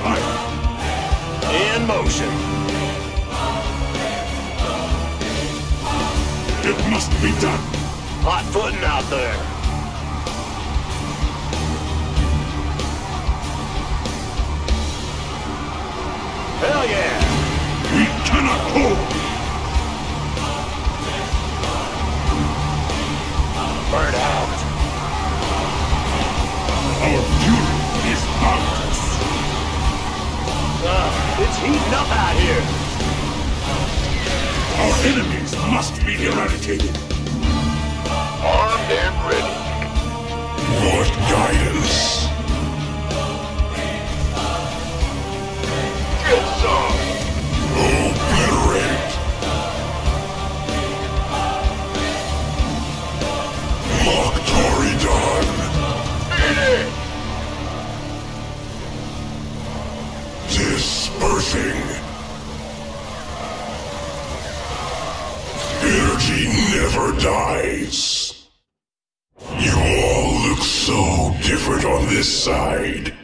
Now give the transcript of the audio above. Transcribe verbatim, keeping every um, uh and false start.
In motion. It must be done. Hot footing out there. Hell yeah! We cannot hold! Burn out! Our fury is boundless! Uh, it's heating up out here! Our enemies must be eradicated! Armed and ready! What guidance! Obliterate! Lock Torridon! Eat it! Dispersing! Energy never dies! You all look so different on this side!